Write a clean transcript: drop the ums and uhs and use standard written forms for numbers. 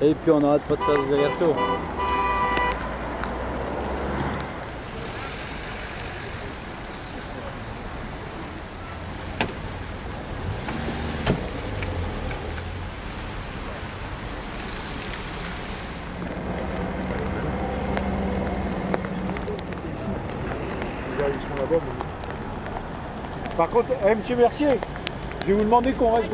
Et puis on a hâte de faire des allers-retours. Par contre, M. Mercier, je vais vous demander qu'on reste.